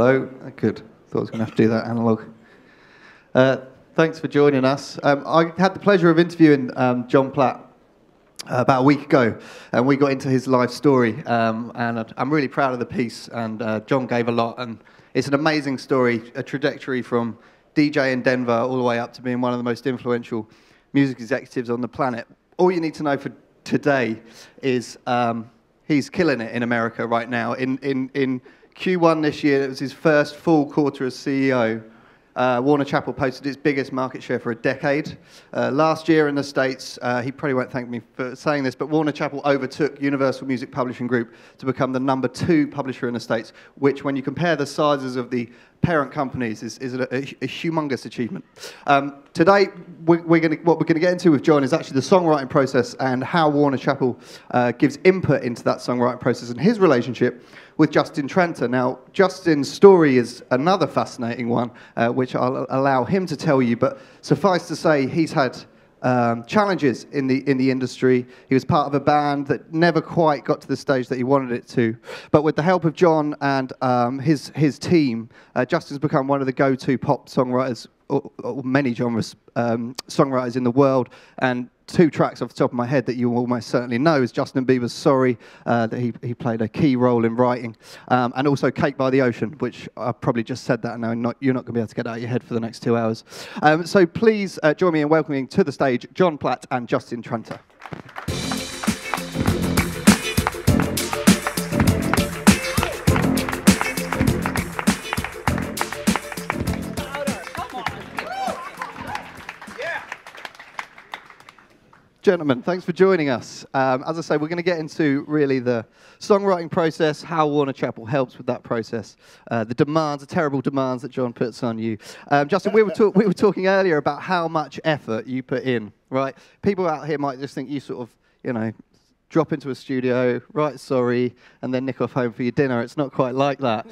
Hello. Good. Thought I was going to have to do that analog. Thanks for joining us. I had the pleasure of interviewing Jon Platt about a week ago, and we got into his life story, and I'm really proud of the piece, and Jon gave a lot, and it's an amazing story, a trajectory from DJ in Denver all the way up to being one of the most influential music executives on the planet. All you need to know for today is he's killing it in America right now. In Q1 this year, it was his first full quarter as CEO. Warner Chappell posted its biggest market share for a decade. Last year in the States, he probably won't thank me for saying this, but Warner Chappell overtook Universal Music Publishing Group to become the #2 publisher in the States, which, when you compare the sizes of the parent companies, is a humongous achievement. Today, what we're going to get into with Jon is actually the songwriting process and how Warner Chappell gives input into that songwriting process and his relationship with Justin Tranter. Now, Justin's story is another fascinating one, which I'll allow him to tell you, but suffice to say, he's had challenges in the industry. He was part of a band that never quite got to the stage that he wanted it to. But with the help of Jon and his team, Justin's become one of the go-to pop songwriters, or many genres songwriters in the world. And two tracks off the top of my head that you almost certainly know is Justin Bieber's Sorry, that he played a key role in writing, and also Cake by the Ocean, which I probably just said that, and now you're not going to be able to get out of your head for the next 2 hours. So please join me in welcoming to the stage Jon Platt and Justin Tranter. Gentlemen, thanks for joining us. As I say, we're going to get into really the songwriting process, how Warner Chappell helps with that process, the demands, the terrible demands that Jon puts on you. Justin, we were talking earlier about how much effort you put in, right? People out here might just think you sort of, you know, drop into a studio, write Sorry, and then nick off home for your dinner. It's not quite like that.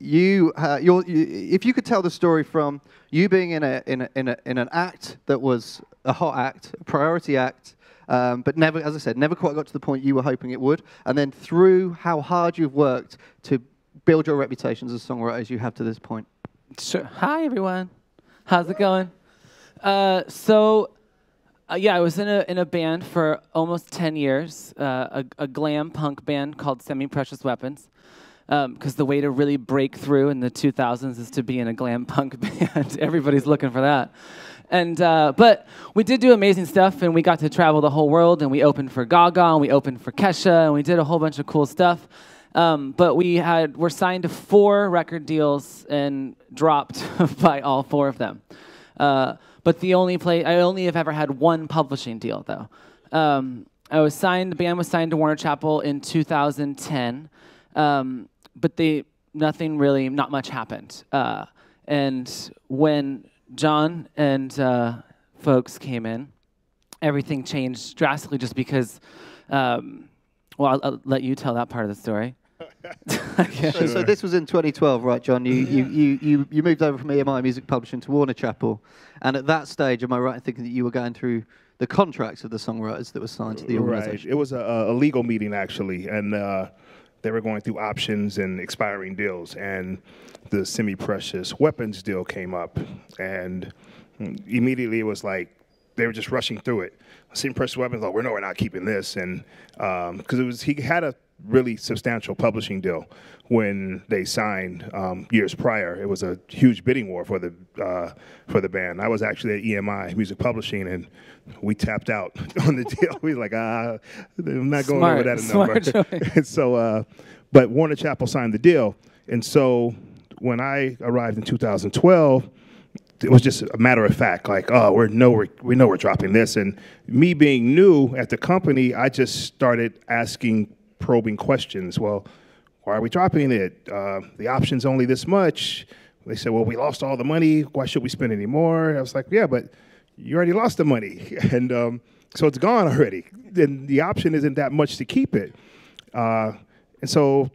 If you could tell the story from you being in an act that was a hot act, a priority act, but never, as I said, never quite got to the point you were hoping it would, and then through how hard you've worked to build your reputations as songwriters you have to this point. Sure. Hi, everyone. How's it going? Yeah, I was in a band for almost 10 years, a glam punk band called Semi-Precious Weapons, because the way to really break through in the 2000s is to be in a glam punk band. Everybody's looking for that. And but we did do amazing stuff, and we got to travel the whole world, and we opened for Gaga, and we opened for Kesha, and we did a whole bunch of cool stuff. But we're signed to 4 record deals and dropped by all 4 of them. But the only place, I only have ever had one publishing deal, though. I was signed, the band was signed to Warner Chappell in 2010, but not much happened. And when Jon and folks came in, everything changed drastically just because, well, I'll let you tell that part of the story. Okay. So this was in 2012, right, Jon? You moved over from EMI Music Publishing to Warner Chappell, and at that stage, am I right in thinking that you were going through the contracts of the songwriters that were signed to the organization? Right. It was a legal meeting, actually, and they were going through options and expiring deals, and the Semi-Precious Weapons deal came up, and immediately it was like, they were just rushing through it. Semi-Precious Weapons, like, we're not keeping this, and because it was, he had a really substantial publishing deal when they signed years prior. It was a huge bidding war for the band. I was actually at EMI Music Publishing, and we tapped out on the deal. We were like, I'm not going over that number. And so, but Warner Chappell signed the deal, and so when I arrived in 2012. It was just a matter of fact, like, oh, we know we're dropping this. And me being new at the company, I just started asking probing questions. Well, why are we dropping it? The option's only this much. They said, well, we lost all the money. Why should we spend any more? I was like, yeah, but you already lost the money. And so it's gone already. Then the option isn't that much to keep it. And so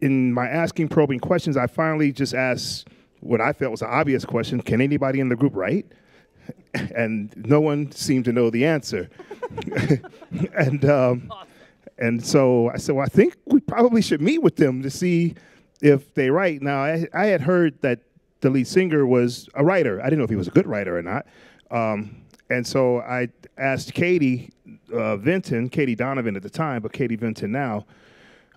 in my asking probing questions, I finally just asked what I felt was an obvious question: can anybody in the group write? And no one seemed to know the answer. And so I said, well, I think we probably should meet with them to see if they write. Now, I had heard that the lead singer was a writer. I didn't know if he was a good writer or not. And so I asked Katie Vinton, Katie Donovan at the time, but Katie Vinton now.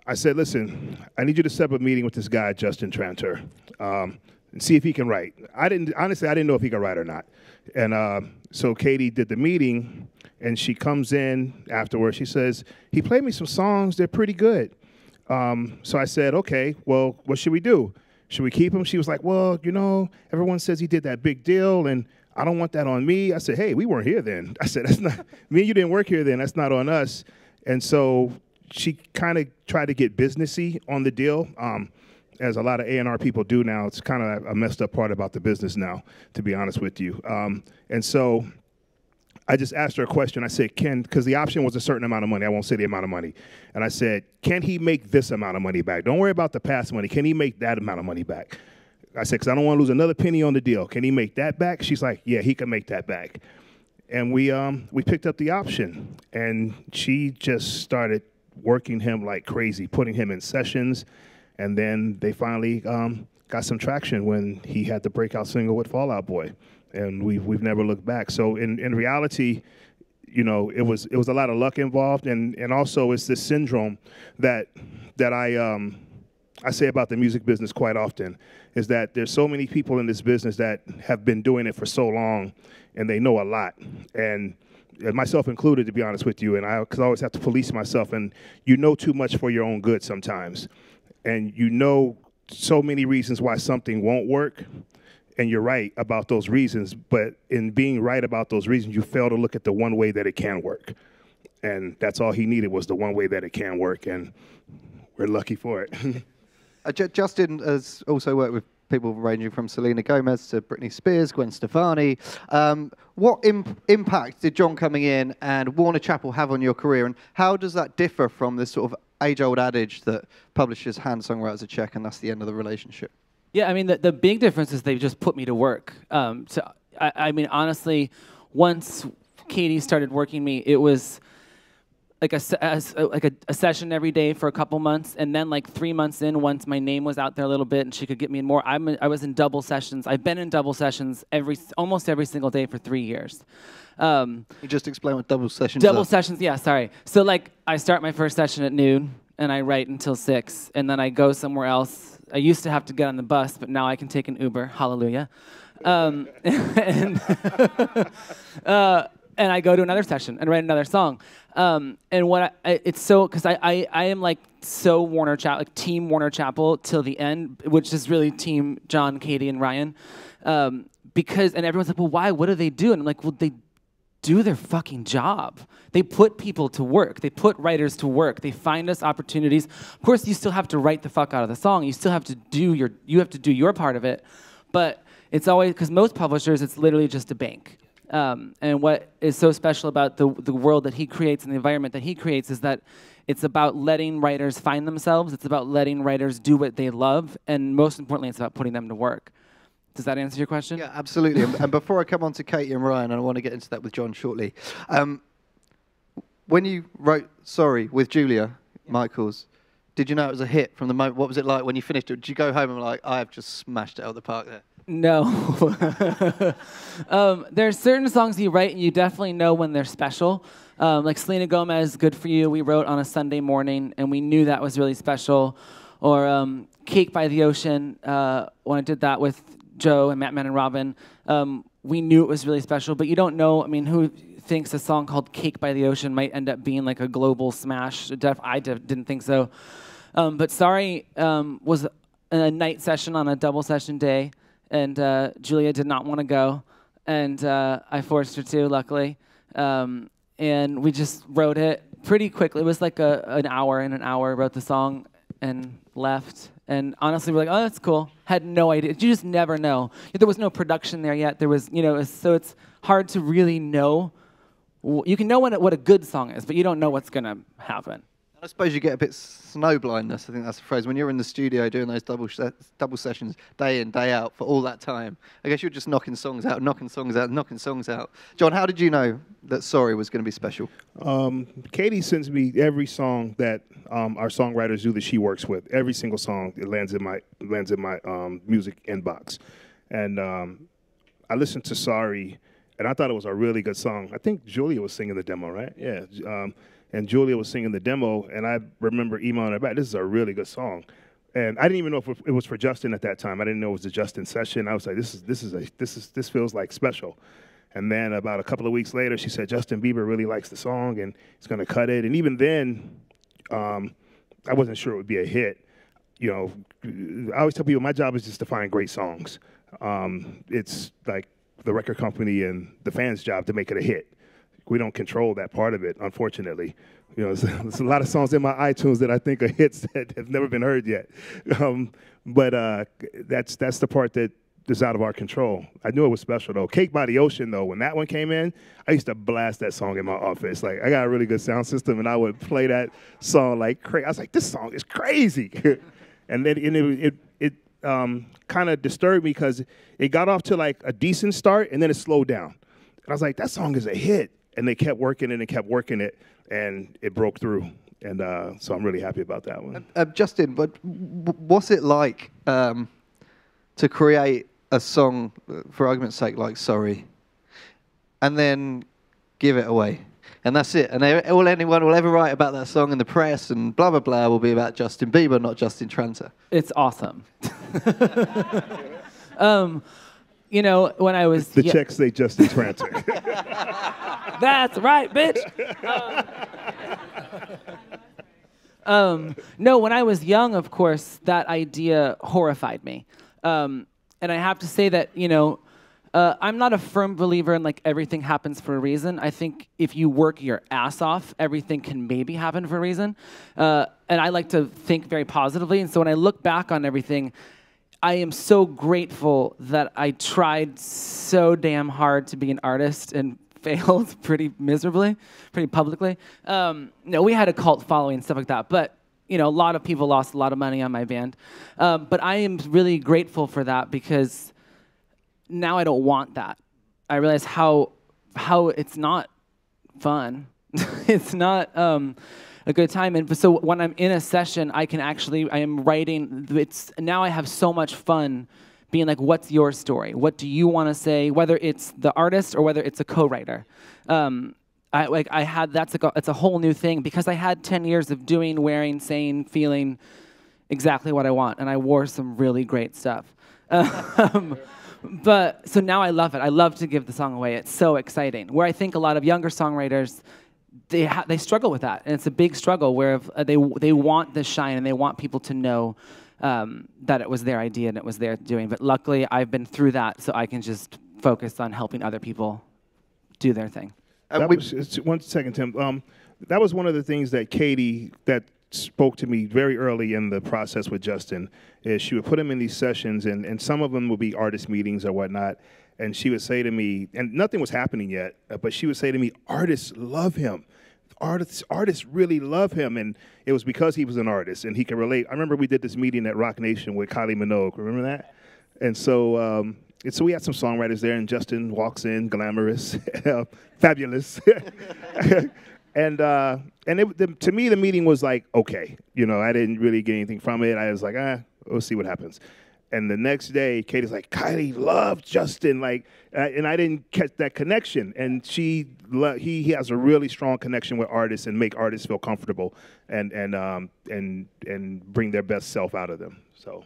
I said, listen, I need you to set up a meeting with this guy, Justin Tranter, and see if he can write. Honestly, I didn't know if he could write or not. And so Katie did the meeting, and she comes in afterwards. She says, he played me some songs. They're pretty good. So I said, okay, well, what should we do? Should we keep him? She was like, well, you know, everyone says he did that big deal, and I don't want that on me. I said, hey, we weren't here then. I said, that's not me and you didn't work here then. That's not on us. And so she kind of tried to get businessy on the deal, as a lot of A&R people do now. It's kind of a messed up part about the business now, to be honest with you. And so I just asked her a question. I said, because the option was a certain amount of money. I won't say the amount of money. And I said, can he make this amount of money back? Don't worry about the past money. Can he make that amount of money back? I said, because I don't want to lose another penny on the deal. Can he make that back? She's like, yeah, he can make that back. And we picked up the option. And she just started working him like crazy, putting him in sessions, and then they finally got some traction when he had the breakout single with Fall Out Boy, and we've never looked back. So in reality, you know, it was a lot of luck involved, and also it's this syndrome that I say about the music business quite often, is that there's so many people in this business that have been doing it for so long, and they know a lot, and myself included, to be honest with you, and because I always have to police myself, and you know too much for your own good sometimes, and you know so many reasons why something won't work, and you're right about those reasons, but in being right about those reasons, you fail to look at the one way that it can work, and that's all he needed was the one way that it can work, and we're lucky for it. Justin has also worked with people ranging from Selena Gomez to Britney Spears, Gwen Stefani. What impact did Jon coming in and Warner Chappell have on your career, and how does that differ from this sort of age-old adage that publishers hand songwriters a check and that's the end of the relationship? Yeah, I mean, the big difference is they've just put me to work. I mean, honestly, once Katie started working me, it was like a session every day for a couple months, and then like 3 months in, once my name was out there a little bit and she could get me in more, I was in double sessions. I've been in double sessions almost every single day for 3 years. You just explain what double sessions are. Double sessions, yeah, sorry. So like I start my first session at noon and I write until 6, and then I go somewhere else. I used to have to get on the bus, but now I can take an Uber, hallelujah. And I go to another session and write another song. And what it's so, because I am like so Warner Chappell, like team Warner Chappell till the end, which is really team Jon, Katie, and Ryan. Because, and everyone's like, well, why? What do they do? And I'm like, well, they do their fucking job. They put people to work. They put writers to work. They find us opportunities. Of course, you still have to write the fuck out of the song. You still have to do your, you have to do your part of it. But it's always, because most publishers, it's literally just a bank. And what is so special about the world that he creates and the environment that he creates is that it's about letting writers find themselves. It's about letting writers do what they love. And most importantly, it's about putting them to work. Does that answer your question? Yeah, absolutely. And before I come on to Katie and Ryan, and I want to get into that with Jon shortly. When you wrote Sorry with Julia Michaels, did you know it was a hit from the moment? What was it like when you finished it? Did you go home and like, I have just smashed it out of the park there? No. There are certain songs you write and you definitely know when they're special. Like Selena Gomez, Good For You, we wrote on a Sunday morning and we knew that was really special. Or Cake by the Ocean, when I did that with Joe and Matt Man and Robin, we knew it was really special. But you don't know, I mean, who thinks a song called Cake by the Ocean might end up being like a global smash? I didn't think so. But Sorry was a night session on a double session day. And Julia did not want to go, and I forced her to, luckily. And we just wrote it pretty quickly. It was like an hour, wrote the song and left. And honestly, we're like, oh, that's cool. Had no idea. You just never know. There was no production there yet. There was, you know, so it's hard to really know. You can know what a good song is, but you don't know what's going to happen. I suppose you get a bit snow blindness, I think that's the phrase, when you're in the studio doing those double sessions day in, day out for all that time. I guess you're just knocking songs out, knocking songs out, knocking songs out. John, how did you know that Sorry was going to be special? Katie sends me every song that our songwriters do that she works with. Every single song that lands in my music inbox. And I listened to Sorry, and I thought it was a really good song. I think Julia was singing the demo, right? Yeah. And Julia was singing the demo, and I remember emailing her back, this is a really good song. And I didn't even know if it was for Justin at that time. I didn't know it was a Justin session. I was like, this feels like special. And then about a couple of weeks later, she said, Justin Bieber really likes the song, and he's gonna cut it. And even then, I wasn't sure it would be a hit. You know, I always tell people, my job is just to find great songs. It's like the record company and the fans' job to make it a hit. We don't control that part of it, unfortunately. You know, there's a lot of songs in my iTunes that I think are hits that have never been heard yet. But that's the part that is out of our control. I knew it was special, though. Cake by the Ocean, though, when that one came in, I used to blast that song in my office. Like, I got a really good sound system, and I would play that song like crazy. I was like, this song is crazy. and it kind of disturbed me because it got off to, like, a decent start, and then it slowed down. And I was like, that song is a hit. And they kept working it and kept working it, and it broke through. And so I'm really happy about that one. Justin, but what's it like to create a song, for argument's sake, like Sorry, and then give it away? And that's it. And all anyone will ever write about that song in the press and blah, blah, blah will be about Justin Bieber, not Justin Tranter. It's awesome. You know, when I was... The checks say Justin Tranter. That's right, bitch. No, when I was young, of course, that idea horrified me. And I have to say that, you know, I'm not a firm believer in, like, everything happens for a reason. I think if you work your ass off, everything can maybe happen for a reason. And I like to think very positively. And so when I look back on everything... I am so grateful that I tried so damn hard to be an artist and failed pretty miserably, pretty publicly. No, we had a cult following and stuff like that, but you know, a lot of people lost a lot of money on my band. But I am really grateful for that because now I don't want that. I realize how it's not fun. It's not a good time. And so when I'm in a session, I am writing. Now I have so much fun being like, what's your story? What do you want to say? Whether it's the artist or whether it's a co-writer. It's a whole new thing because I had 10 years of doing, wearing, saying, feeling exactly what I want. And I wore some really great stuff. But so now I love it. I love to give the song away. It's so exciting. Where I think a lot of younger songwriters, they struggle with that, and it's a big struggle where they want the shine and they want people to know that it was their idea and it was their doing. But luckily, I've been through that, so I can just focus on helping other people do their thing. One second, Tim. That was one of the things that Katie spoke to me very early in the process with Justin. Is she would put him in these sessions, and some of them would be artist meetings or whatnot. And she would say to me, and nothing was happening yet, but she would say to me, artists love him. Artists really love him. And it was because he was an artist and he could relate. I remember we did this meeting at Roc Nation with Kylie Minogue. Remember that? And so we had some songwriters there, and Justin walks in, glamorous, fabulous. To me, the meeting was like, okay. You know, I didn't really get anything from it. I was like, we'll see what happens. And the next day, Katie's like, Kylie loved Justin, like, and I didn't catch that connection. And he has a really strong connection with artists and make artists feel comfortable and bring their best self out of them. So,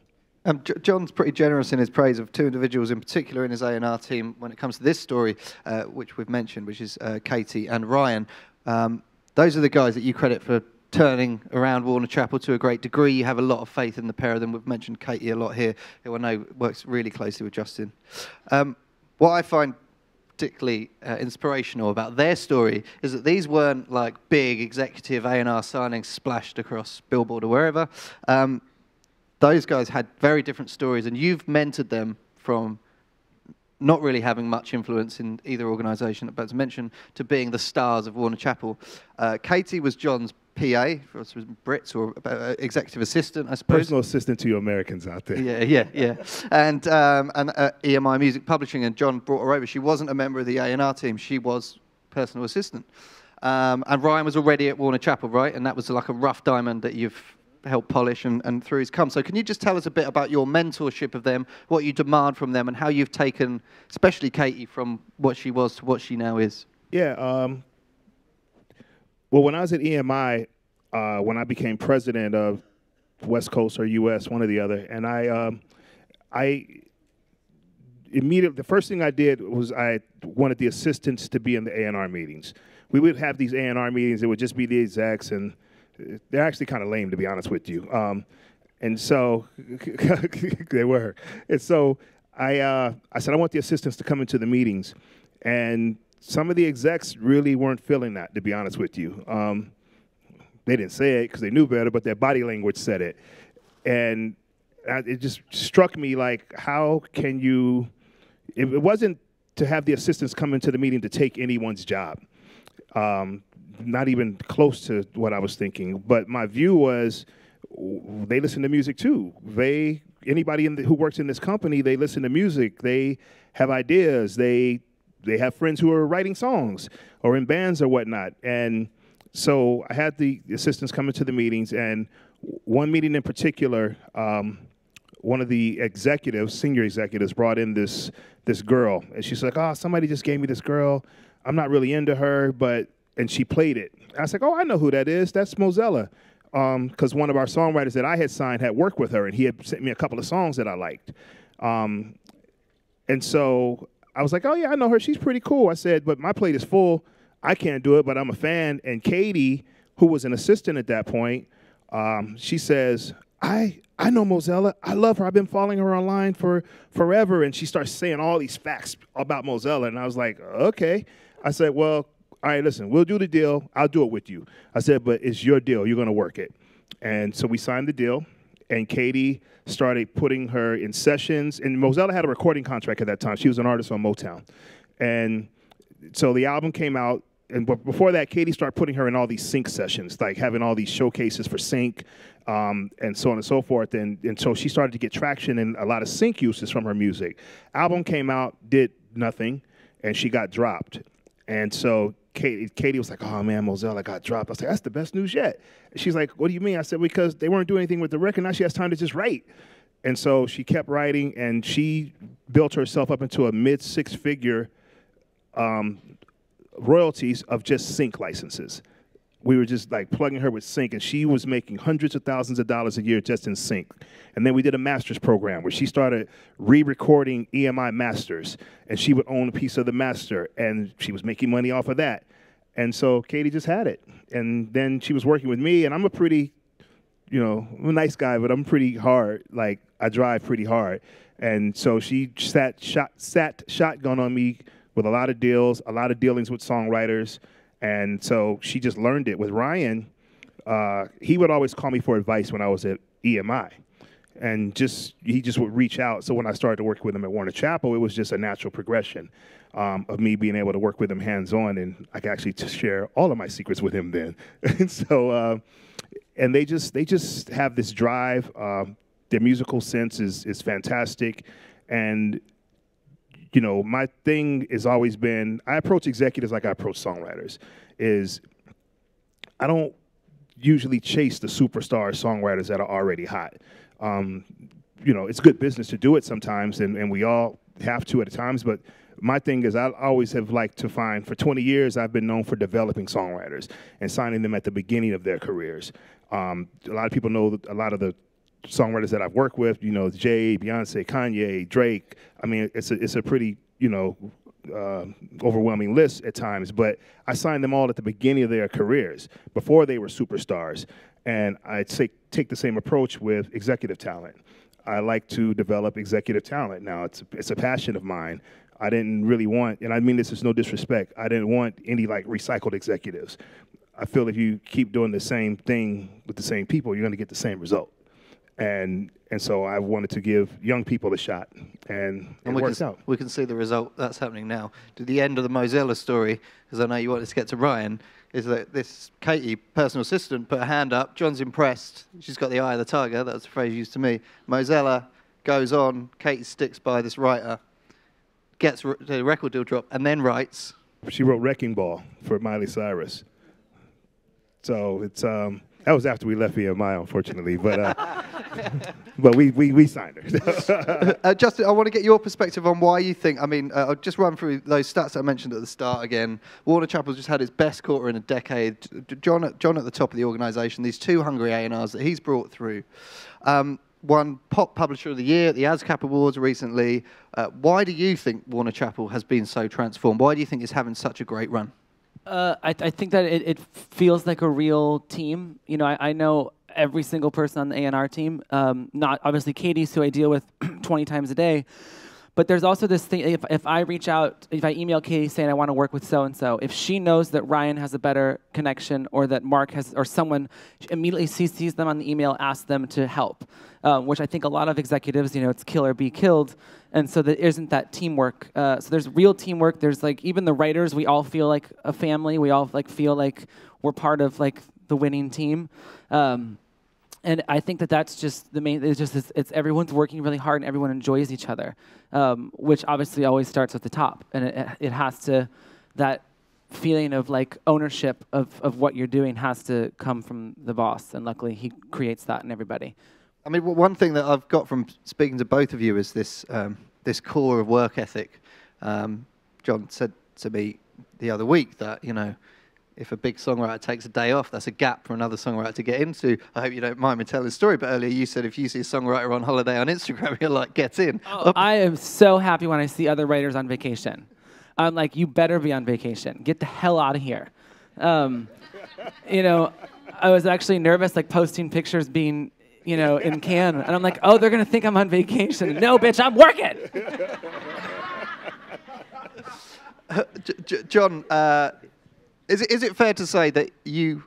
John's pretty generous in his praise of two individuals in particular in his A&R team when it comes to this story, which we've mentioned, which is Katie and Ryan. Those are the guys that you credit for turning around Warner Chappell to a great degree. You have a lot of faith in the pair of them. We've mentioned Katie a lot here, who I know works really closely with Justin. What I find particularly inspirational about their story is that these weren't like big executive A&R signings splashed across Billboard or wherever. Those guys had very different stories, and you've mentored them from not really having much influence in either organisation, but to mention, to being the stars of Warner Chappell. Katie was John's PA, for Brits, or executive assistant, I suppose. Personal assistant to your Americans out there. Yeah, yeah, yeah. And EMI Music Publishing, and John brought her over. She wasn't a member of the A&R team. She was personal assistant. And Ryan was already at Warner Chappell, right? And that was like a rough diamond that you've helped polish and through has come. So can you just tell us a bit about your mentorship of them, what you demand from them, and how you've taken, especially Katie, from what she was to what she now is? Yeah. Well, when I was at EMI, when I became president of West Coast or U.S., one or the other, and I immediately, the first thing I did was I wanted the assistants to be in the A&R meetings. We would have these A&R meetings. It would just be the execs, and they're actually kind of lame, to be honest with you. And so they were. And so I said, I want the assistants to come into the meetings. And some of the execs really weren't feeling that, to be honest with you. They didn't say it because they knew better, but their body language said it. And it just struck me, like, how can you – it wasn't to have the assistants come into the meeting to take anyone's job. Not even close to what I was thinking. But my view was they listen to music too. Anybody who works in this company, they listen to music. They have ideas. They have friends who are writing songs or in bands or whatnot. And so I had the assistants come into the meetings. And one meeting in particular, one of the executives, senior executives, brought in this girl. And she's like, oh, somebody just gave me this girl. I'm not really into her, but, and she played it. I was like, oh, I know who that is. That's Mozella. Because one of our songwriters that I had signed had worked with her, and he had sent me a couple of songs that I liked. And so I was like, oh, yeah, I know her. She's pretty cool. I said, but my plate is full. I can't do it, but I'm a fan. And Katie, who was an assistant at that point, she says, I know Mozella. I love her. I've been following her online for forever. And she starts saying all these facts about Mozella. And I was like, okay. I said, well, all right, listen, we'll do the deal. I'll do it with you. I said, but it's your deal. You're going to work it. And so we signed the deal, and Katie started putting her in sessions. And Mozella had a recording contract at that time. She was an artist on Motown. And so the album came out. And before that, Katie started putting her in all these sync sessions, like having all these showcases for sync and so on and so forth. And so she started to get traction and a lot of sync uses from her music. Album came out, did nothing, and she got dropped. And so Katie was like, oh, man, Mozella got dropped. I was like, that's the best news yet. And she's like, what do you mean? I said, because they weren't doing anything with the record. Now she has time to just write. And so she kept writing, and she built herself up into a mid-six-figure royalties of just sync licenses. We were just like plugging her with sync, and she was making hundreds of thousands of dollars a year just in sync. And then we did a master's program where she started re-recording EMI masters, and she would own a piece of the master, and she was making money off of that. And so Katie just had it. And then she was working with me, and I'm a pretty, you know, I'm a nice guy, but I'm pretty hard. Like, I drive pretty hard. And so she sat shotgun on me with a lot of deals, a lot of dealings with songwriters. And so she just learned it. With Ryan, he would always call me for advice when I was at EMI. And he just would reach out. So when I started to work with him at Warner Chappell, it was just a natural progression of me being able to work with him hands-on. And I could actually share all of my secrets with him then. And so, and they just have this drive. Their musical sense is fantastic. And you know, my thing has always been, I approach executives like I approach songwriters, is I don't usually chase the superstar songwriters that are already hot. You know, it's good business to do it sometimes, and we all have to at times, but my thing is I always have liked to find, for 20 years, I've been known for developing songwriters and signing them at the beginning of their careers. A lot of people know a lot of the songwriters that I've worked with, you know, Jay, Beyonce, Kanye, Drake. I mean, it's a pretty, you know, overwhelming list at times, but I signed them all at the beginning of their careers before they were superstars. And I take the same approach with executive talent. I like to develop executive talent now. It's a passion of mine. I didn't really want, and I mean this is no disrespect, I didn't want any like recycled executives. I feel if you keep doing the same thing with the same people, you're going to get the same result. And so I wanted to give young people a shot, and it worked out. We can see the result that's happening now. To the end of the Mozella story, because I know you wanted to get to Ryan, is that this Katie, personal assistant, put her hand up. John's impressed. She's got the eye of the tiger. That was a phrase used to me. Mozella goes on. Katie sticks by this writer, gets the record deal drop, and then writes. She wrote Wrecking Ball for Miley Cyrus. So it's that was after we left EMI, unfortunately, but but we signed her. Justin, I want to get your perspective on why you think. I mean, I'll just run through those stats I mentioned at the start again. Warner Chappell just had his best quarter in a decade. Jon at the top of the organisation. These two hungry A&Rs that he's brought through. Won Pop Publisher of the Year at the ASCAP Awards recently. Why do you think Warner Chappell has been so transformed? Why do you think it's having such a great run? I think that it feels like a real team. You know, I know every single person on the A&R team. Not obviously Katie's, who I deal with 20 times a day. But there's also this thing, if I reach out, if I email Katie saying I want to work with so-and-so, if she knows that Ryan has a better connection or that Mark has, or someone, she immediately CCs them on the email, asks them to help, which I think a lot of executives, you know, it's kill or be killed. And so there isn't that teamwork. So there's real teamwork. There's like, even the writers, we all feel like a family. We all like feel like we're part of like the winning team. And I think that that's just the main. It's just it's everyone's working really hard and everyone enjoys each other, which obviously always starts at the top. And it has to, that feeling of like ownership of what you're doing has to come from the boss. And luckily, he creates that in everybody. I mean, one thing that I've got from speaking to both of you is this this core of work ethic. Jon said to me the other week that, you know, if a big songwriter takes a day off, that's a gap for another songwriter to get into. I hope you don't mind me telling the story, but earlier you said if you see a songwriter on holiday on Instagram, you're like, get in. Oh, I am so happy when I see other writers on vacation. I'm like, you better be on vacation. Get the hell out of here. You know, I was actually nervous, like posting pictures being, you know, in Cannes. And I'm like, oh, they're going to think I'm on vacation. No, bitch, I'm working. Jon, Is it fair to say that you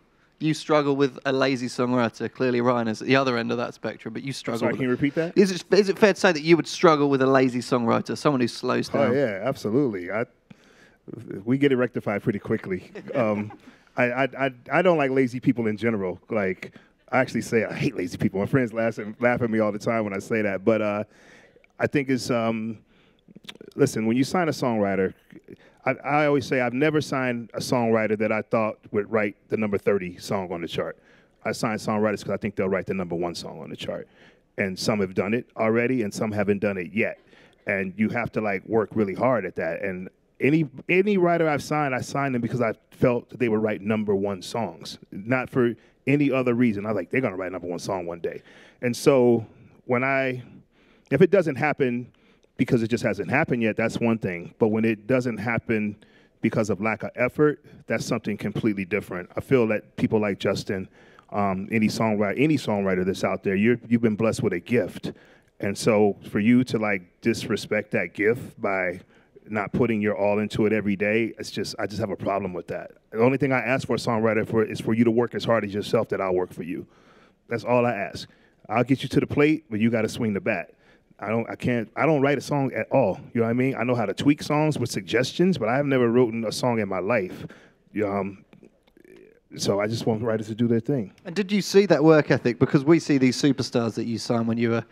struggle with a lazy songwriter? Clearly, Ryan is at the other end of that spectrum, but you struggle. Sorry, can you repeat that? Is it fair to say that you would struggle with a lazy songwriter, someone who slows down? Oh yeah, absolutely. We get it rectified pretty quickly. I don't like lazy people in general. Like I actually say I hate lazy people. My friends laugh at me all the time when I say that. But I think it's listen, when you sign a songwriter. I always say I've never signed a songwriter that I thought would write the number 30 song on the chart. I sign songwriters because I think they'll write the number 1 song on the chart. And some have done it already and some haven't done it yet. And you have to like work really hard at that. And any writer I've signed, I signed them because I felt that they would write number 1 songs, not for any other reason. I was like, they're going to write number 1 song one day. And so when if it doesn't happen, because it just hasn't happened yet, that's one thing. But when it doesn't happen because of lack of effort, that's something completely different. I feel that people like Justin, any songwriter that's out there, you've been blessed with a gift. And so for you to like disrespect that gift by not putting your all into it every day, I just have a problem with that. The only thing I ask for a songwriter is for you to work as hard as yourself that I'll work for you. That's all I ask. I'll get you to the plate, but you got to swing the bat. I don't write a song at all. You know what I mean? I know how to tweak songs with suggestions, but I have never written a song in my life. So I just want writers to do their thing. And did you see that work ethic? Because we see these superstars that you signed when you were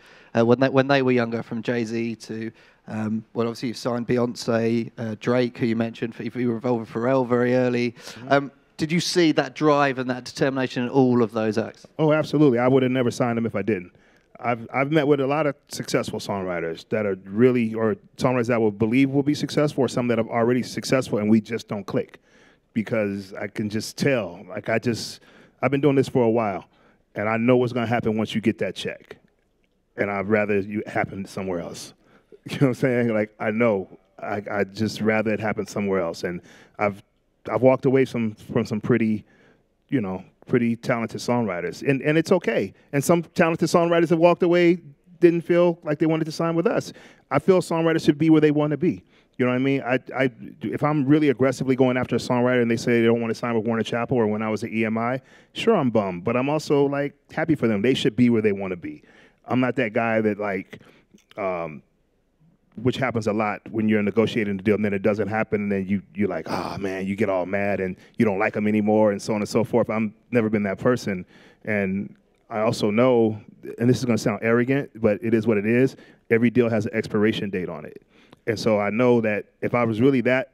when they were younger, from Jay-Z to well, obviously you signed Beyoncé, Drake, who you mentioned. You were involved with Pharrell very early. Mm-hmm. Did you see that drive and that determination in all of those acts? Oh, absolutely. I would have never signed them if I didn't. I've met with a lot of successful songwriters that are really, or songwriters that will believe will be successful, or some that are already successful, and we just don't click, because I can just tell. Like I've been doing this for a while, and I know what's gonna happen once you get that check, and I'd rather you happen somewhere else. You know what I'm saying? Like I just rather it happen somewhere else, and I've walked away from some pretty, you know, pretty talented songwriters, and it's okay. And some talented songwriters have walked away, didn't feel like they wanted to sign with us. I feel songwriters should be where they want to be. You know what I mean? If I'm really aggressively going after a songwriter and they say they don't want to sign with Warner Chappell, or when I was at EMI, sure, I'm bummed, but I'm also like happy for them. They should be where they want to be. I'm not that guy that like, which happens a lot when you're negotiating the deal and then it doesn't happen and then you're like, ah, man, you get all mad and you don't like them anymore and so on and so forth. I've never been that person. And I also know, and this is gonna sound arrogant, but it is what it is, every deal has an expiration date on it. And so I know that if I was really that,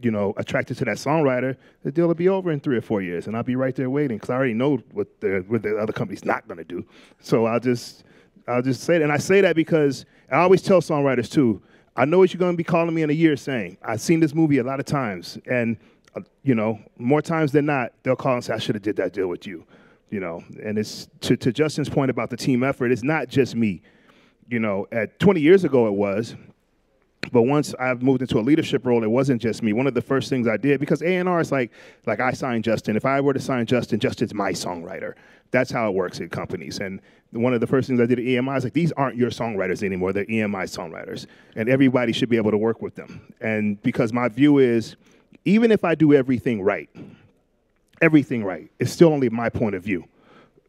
you know, attracted to that songwriter, the deal will be over in 3 or 4 years and I'll be right there waiting because I already know what the other company's not gonna do. So I'll just say that. And I say that because I always tell songwriters too, I know what you're going to be calling me in a year saying, I've seen this movie a lot of times. And, you know, more times than not, they'll call and say, I should have did that deal with you. You know, and it's to Justin's point about the team effort, it's not just me. You know, at 20 years ago it was, but once I've moved into a leadership role, it wasn't just me. One of the first things I did, because A&R is like I signed Justin. If I were to sign Justin, Justin's my songwriter. That's how it works at companies. And one of the first things I did at EMI is like, these aren't your songwriters anymore. They're EMI songwriters. And everybody should be able to work with them. And because my view is, even if I do everything right, it's still only my point of view.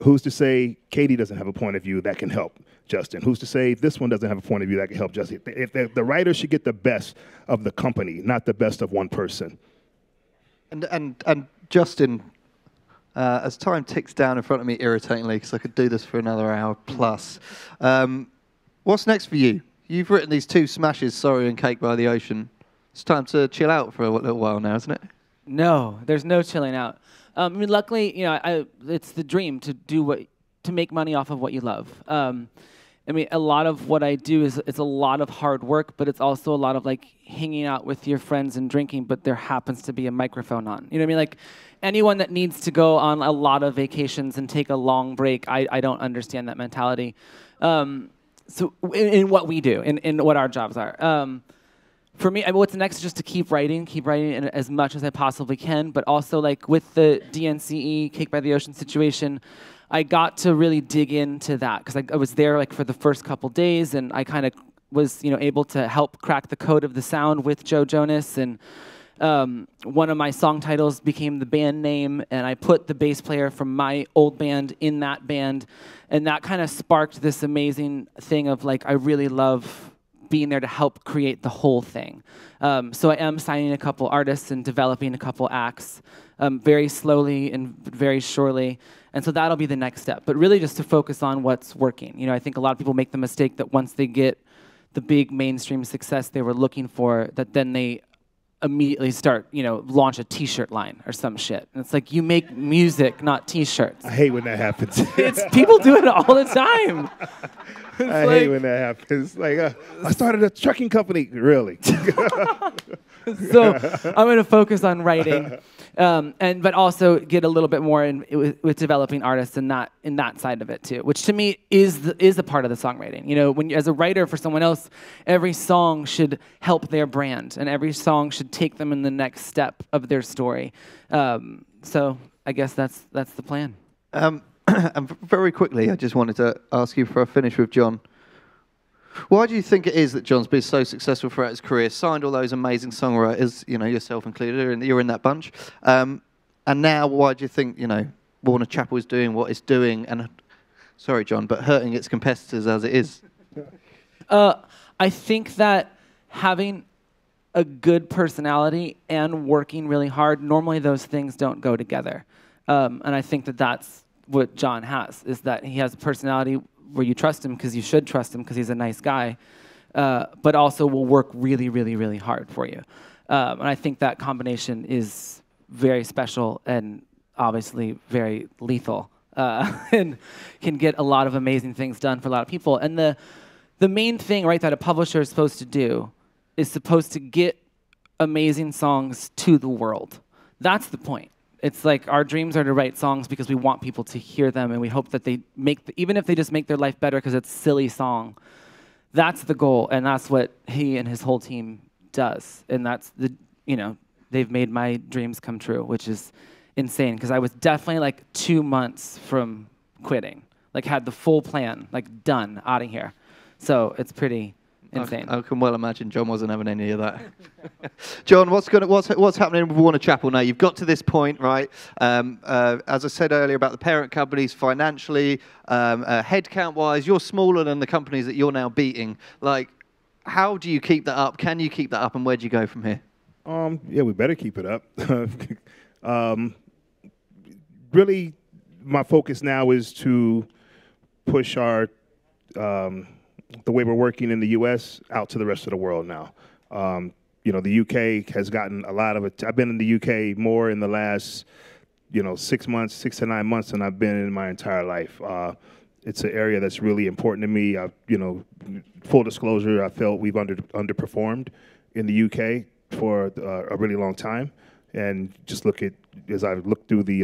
Who's to say Katie doesn't have a point of view that can help Justin? Who's to say this one doesn't have a point of view that can help Justin? If the writer should get the best of the company, not the best of one person. And Justin, as time ticks down in front of me irritatingly, because I could do this for another hour plus, what's next for you? You've written these two smashes, Sorry and Cake by the Ocean. It's time to chill out for a little while now, isn't it? No, there's no chilling out. I mean, luckily, you know, it's the dream to do to make money off of what you love. I mean, a lot of what I do is it's a lot of hard work, but it's also a lot of like hanging out with your friends and drinking. But there happens to be a microphone on. You know what I mean? Like anyone that needs to go on a lot of vacations and take a long break, I don't understand that mentality. So in what we do, in what our jobs are. For me, I mean, what's next is just to keep writing as much as I possibly can, but also like with the DNCE, Cake by the Ocean situation, I got to really dig into that because I was there like for the first couple days and I kind of was, you know, able to help crack the code of the sound with Joe Jonas, and one of my song titles became the band name, and I put the bass player from my old band in that band, and that kind of sparked this amazing thing of like, I really love being there to help create the whole thing. So I am signing a couple artists and developing a couple acts very slowly and very surely. And so that'll be the next step. But really just to focus on what's working. You know, I think a lot of people make the mistake that once they get the big mainstream success they were looking for, that then they immediately start, you know, launch a t-shirt line or some shit. And it's like, you make music, not t-shirts. I hate when that happens. It's people do it all the time. It's I like, hate when that happens. Like, I started a trucking company. Really? So I'm going to focus on writing, but also get a little bit more with developing artists and in that side of it too, which to me is a part of the songwriting. You know, when as a writer for someone else, every song should help their brand, and every song should take them in the next step of their story. So I guess that's the plan. And very quickly, I just wanted to ask you before I finish with Jon, why do you think it is that Jon's been so successful throughout his career, signed all those amazing songwriters, you know, yourself included, and you're in that bunch, and now why do you think, you know, Warner Chappell is doing what it's doing and, sorry Jon, but hurting its competitors as it is? I think that having a good personality and working really hard, normally those things don't go together. And I think that that's what Jon has, is that he has a personality where you trust him because you should trust him because he's a nice guy, but also will work really, really, really hard for you. And I think that combination is very special and obviously very lethal and can get a lot of amazing things done for a lot of people. And the main thing, right, that a publisher is supposed to do is supposed to get amazing songs to the world. That's the point. It's like our dreams are to write songs because we want people to hear them, and we hope that they make, even if they just make their life better because it's a silly song, that's the goal, and that's what he and his whole team does. And that's the, you know, they've made my dreams come true, which is insane because I was definitely like 2 months from quitting, like had the full plan, like done, out of here. So it's pretty Insane. I can well imagine John wasn't having any of that. John, what's happening with Warner Chappell now? You've got to this point, right? As I said earlier about the parent companies, financially, headcount-wise, you're smaller than the companies that you're now beating. Like, how do you keep that up? Can you keep that up? And where do you go from here? Yeah, we better keep it up. Really, my focus now is to push our the way we're working in the U.S. out to the rest of the world now. You know, the U.K. has gotten a lot of it. I've been in the U.K. more in the last, 6 months, 6 to 9 months than I've been in my entire life. It's an area that's really important to me. Full disclosure, I felt we've underperformed in the U.K. for a really long time. And just look at, as I look through the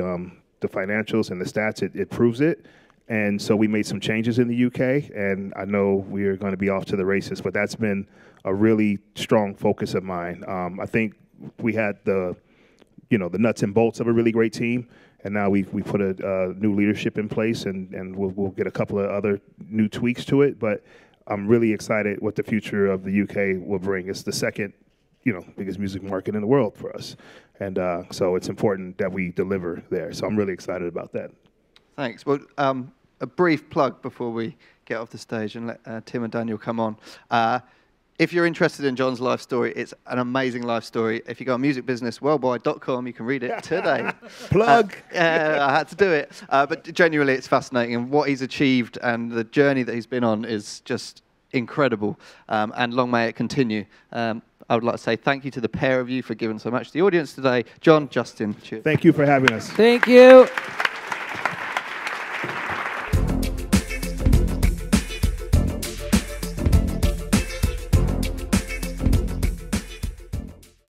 financials and the stats, it proves it. And so we made some changes in the UK, and I know we're going to be off to the races, but that's been a really strong focus of mine. I think we had the nuts and bolts of a really great team, and now we put a new leadership in place, and we'll get a couple of other new tweaks to it. But I'm really excited what the future of the UK will bring. It's the second, biggest music market in the world for us, and so it's important that we deliver there. So I'm really excited about that. Thanks. Well. A brief plug before we get off the stage and let Tim and Daniel come on. If you're interested in John's life story, it's an amazing life story. If you go on musicbusinessworldwide.com, you can read it today. Plug! I had to do it. But genuinely, it's fascinating. And what he's achieved and the journey that he's been on is just incredible. And long may it continue. I would like to say thank you to the pair of you for giving so much to the audience today. John, Justin, cheers. Thank you for having us. Thank you.